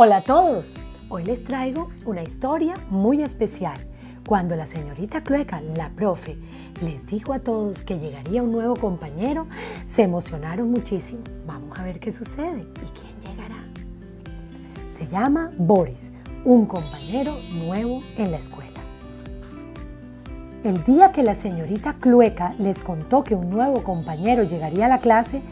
Hola a todos, hoy les traigo una historia muy especial. Cuando la señorita Clueca, la profe, les dijo a todos que llegaría un nuevo compañero, se emocionaron muchísimo. Vamos a ver qué sucede y quién llegará. Se llama Boris, un compañero nuevo en la escuela. El día que la señorita Clueca les contó que un nuevo compañero llegaría a la clase,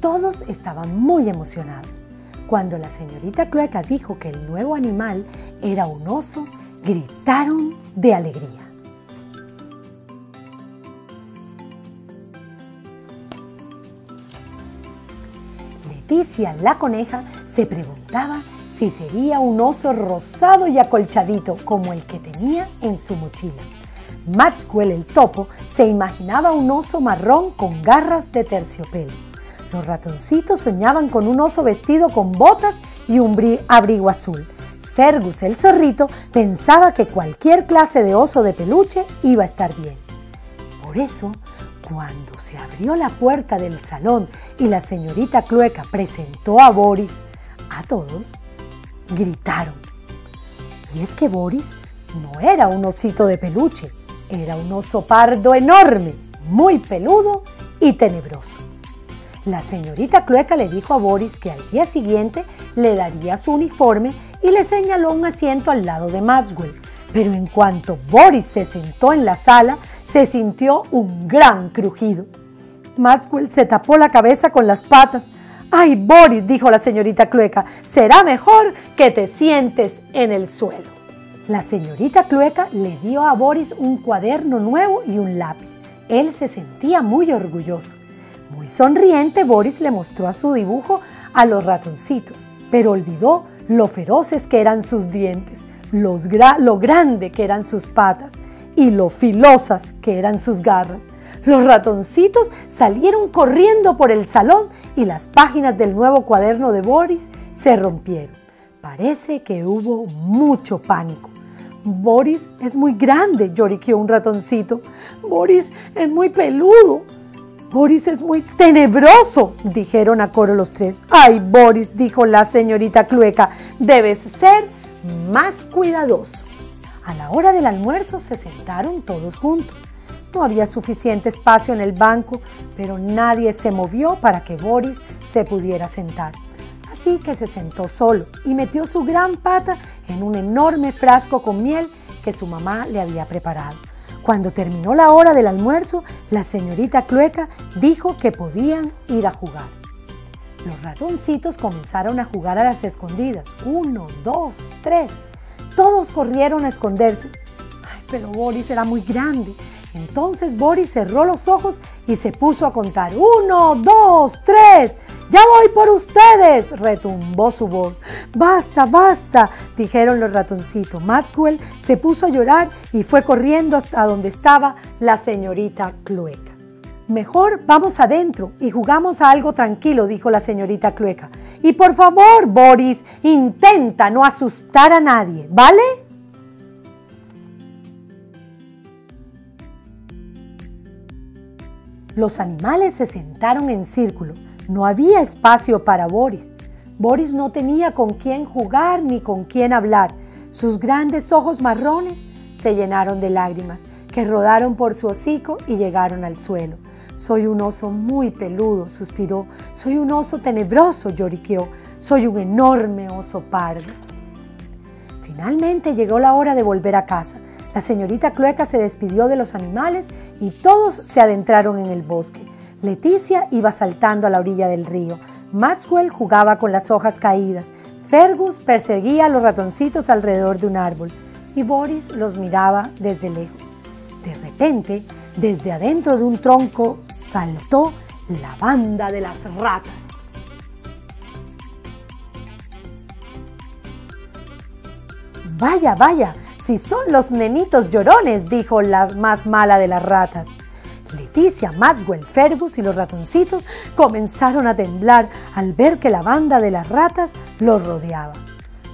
todos estaban muy emocionados. Cuando la señorita Clueca dijo que el nuevo animal era un oso, gritaron de alegría. Leticia, la coneja, se preguntaba si sería un oso rosado y acolchadito como el que tenía en su mochila. Maxwell, el topo, se imaginaba un oso marrón con garras de terciopelo. Los ratoncitos soñaban con un oso vestido con botas y un abrigo azul. Fergus, el zorrito, pensaba que cualquier clase de oso de peluche iba a estar bien. Por eso, cuando se abrió la puerta del salón y la señorita Clueca presentó a Boris, a todos gritaron. Y es que Boris no era un osito de peluche, era un oso pardo enorme, muy peludo y tenebroso. La señorita Clueca le dijo a Boris que al día siguiente le daría su uniforme y le señaló un asiento al lado de Maxwell. Pero en cuanto Boris se sentó en la sala, se sintió un gran crujido. Maxwell se tapó la cabeza con las patas. ¡Ay, Boris!, dijo la señorita Clueca, será mejor que te sientes en el suelo. La señorita Clueca le dio a Boris un cuaderno nuevo y un lápiz. Él se sentía muy orgulloso. Muy sonriente, Boris le mostró a su dibujo a los ratoncitos, pero olvidó lo feroces que eran sus dientes, lo grande que eran sus patas y lo filosas que eran sus garras. Los ratoncitos salieron corriendo por el salón y las páginas del nuevo cuaderno de Boris se rompieron. Parece que hubo mucho pánico. Boris es muy grande, lloriqueó un ratoncito. Boris es muy peludo. Boris es muy tenebroso, dijeron a coro los tres. Ay, Boris, dijo la señorita Clueca, debes ser más cuidadoso. A la hora del almuerzo se sentaron todos juntos. No había suficiente espacio en el banco, pero nadie se movió para que Boris se pudiera sentar. Así que se sentó solo y metió su gran pata en un enorme frasco con miel que su mamá le había preparado. Cuando terminó la hora del almuerzo, la señorita Clueca dijo que podían ir a jugar. Los ratoncitos comenzaron a jugar a las escondidas. 1, 2, 3. Todos corrieron a esconderse. Ay, pero Boris era muy grande. Entonces Boris cerró los ojos y se puso a contar. 1, 2, 3. ¡Ya voy por ustedes!, retumbó su voz. ¡Basta, basta!, dijeron los ratoncitos. Maxwell se puso a llorar y fue corriendo hasta donde estaba la señorita Clueca. Mejor vamos adentro y jugamos a algo tranquilo, dijo la señorita Clueca. Y por favor, Boris, intenta no asustar a nadie, ¿vale? Los animales se sentaron en círculo. No había espacio para Boris. Boris no tenía con quién jugar ni con quién hablar. Sus grandes ojos marrones se llenaron de lágrimas que rodaron por su hocico y llegaron al suelo. Soy un oso muy peludo, suspiró. Soy un oso tenebroso, lloriqueó. Soy un enorme oso pardo. Finalmente llegó la hora de volver a casa. La señorita Clueca se despidió de los animales y todos se adentraron en el bosque. Leticia iba saltando a la orilla del río. Maxwell jugaba con las hojas caídas. Fergus perseguía a los ratoncitos alrededor de un árbol y Boris los miraba desde lejos. De repente, desde adentro de un tronco saltó la banda de las ratas. Vaya, vaya, si son los nenitos llorones, dijo la más mala de las ratas. Leticia, Maxwell, Fergus y los ratoncitos comenzaron a temblar al ver que la banda de las ratas los rodeaba.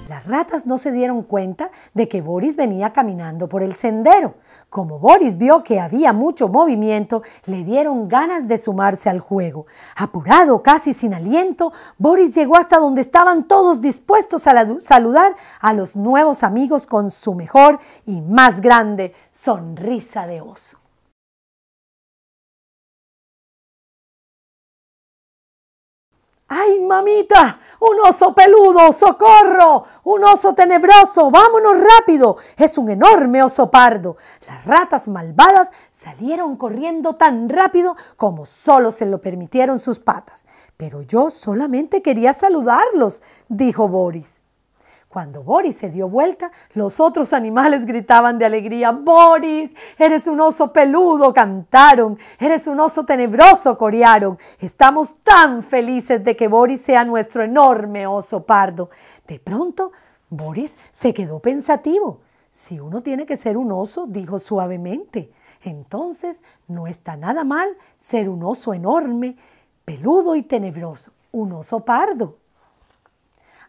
Las ratas no se dieron cuenta de que Boris venía caminando por el sendero. Como Boris vio que había mucho movimiento, le dieron ganas de sumarse al juego. Apurado, casi sin aliento, Boris llegó hasta donde estaban todos dispuestos a saludar a los nuevos amigos con su mejor y más grande sonrisa de oso. ¡Ay, mamita! ¡Un oso peludo! ¡Socorro! ¡Un oso tenebroso! ¡Vámonos rápido! ¡Es un enorme oso pardo! Las ratas malvadas salieron corriendo tan rápido como solo se lo permitieron sus patas. Pero yo solamente quería saludarlos, dijo Boris. Cuando Boris se dio vuelta, los otros animales gritaban de alegría. ¡Boris! ¡Eres un oso peludo!, cantaron. ¡Eres un oso tenebroso!, corearon. Estamos tan felices de que Boris sea nuestro enorme oso pardo. De pronto, Boris se quedó pensativo. Si uno tiene que ser un oso, dijo suavemente, entonces no está nada mal ser un oso enorme, peludo y tenebroso, un oso pardo.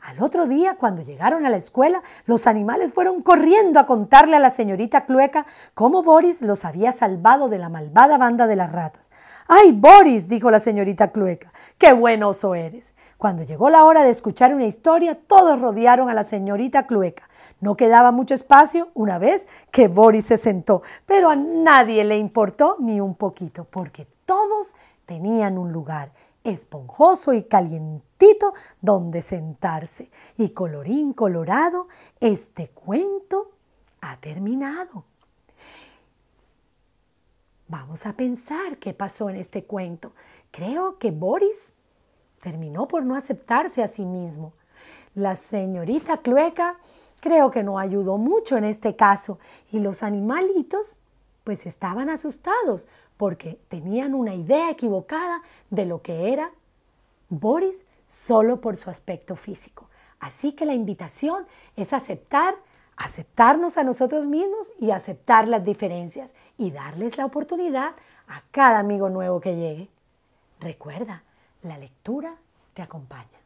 Al otro día, cuando llegaron a la escuela, los animales fueron corriendo a contarle a la señorita Clueca cómo Boris los había salvado de la malvada banda de las ratas. ¡Ay, Boris!, dijo la señorita Clueca, ¡qué buen oso eres! Cuando llegó la hora de escuchar una historia, todos rodearon a la señorita Clueca. No quedaba mucho espacio una vez que Boris se sentó, pero a nadie le importó ni un poquito, porque todos tenían un lugar esponjoso y calientito donde sentarse. Y colorín colorado, este cuento ha terminado. Vamos a pensar qué pasó en este cuento. Creo que Boris terminó por no aceptarse a sí mismo. La señorita Clueca creo que no ayudó mucho en este caso. Y los animalitos pues estaban asustados, porque tenían una idea equivocada de lo que era Boris solo por su aspecto físico. Así que la invitación es aceptarnos a nosotros mismos y aceptar las diferencias y darles la oportunidad a cada amigo nuevo que llegue. Recuerda, la lectura te acompaña.